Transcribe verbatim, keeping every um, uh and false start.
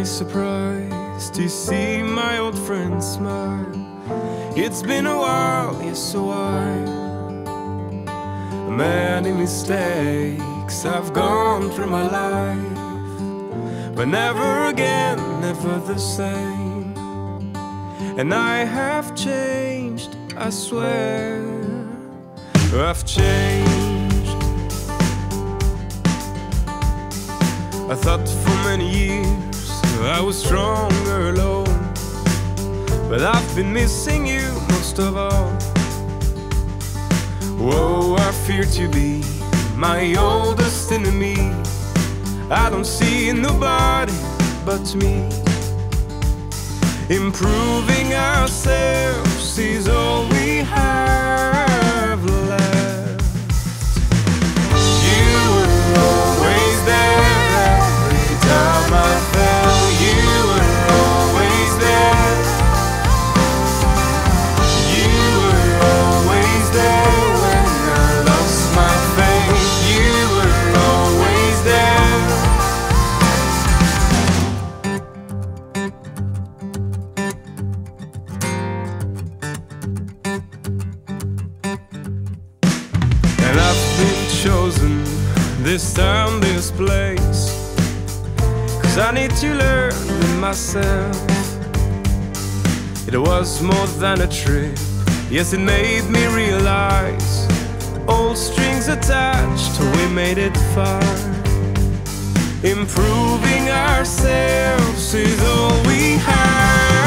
my surprise to see my old friend smile. It's been a while, yes, so I many mistakes I've gone through my life, but never again, never the same. And I have changed, I swear, I've changed. I thought for many years I was stronger alone, but I've been missing you most of all. Whoa, I fear to be my oldest enemy. I don't see nobody but me. Improving ourselves is all we have left. You were always there. Chosen this time, this place, 'cause I need to learn myself. It was more than a trip, yes, it made me realize all strings attached, we made it far. Improving ourselves is all we have.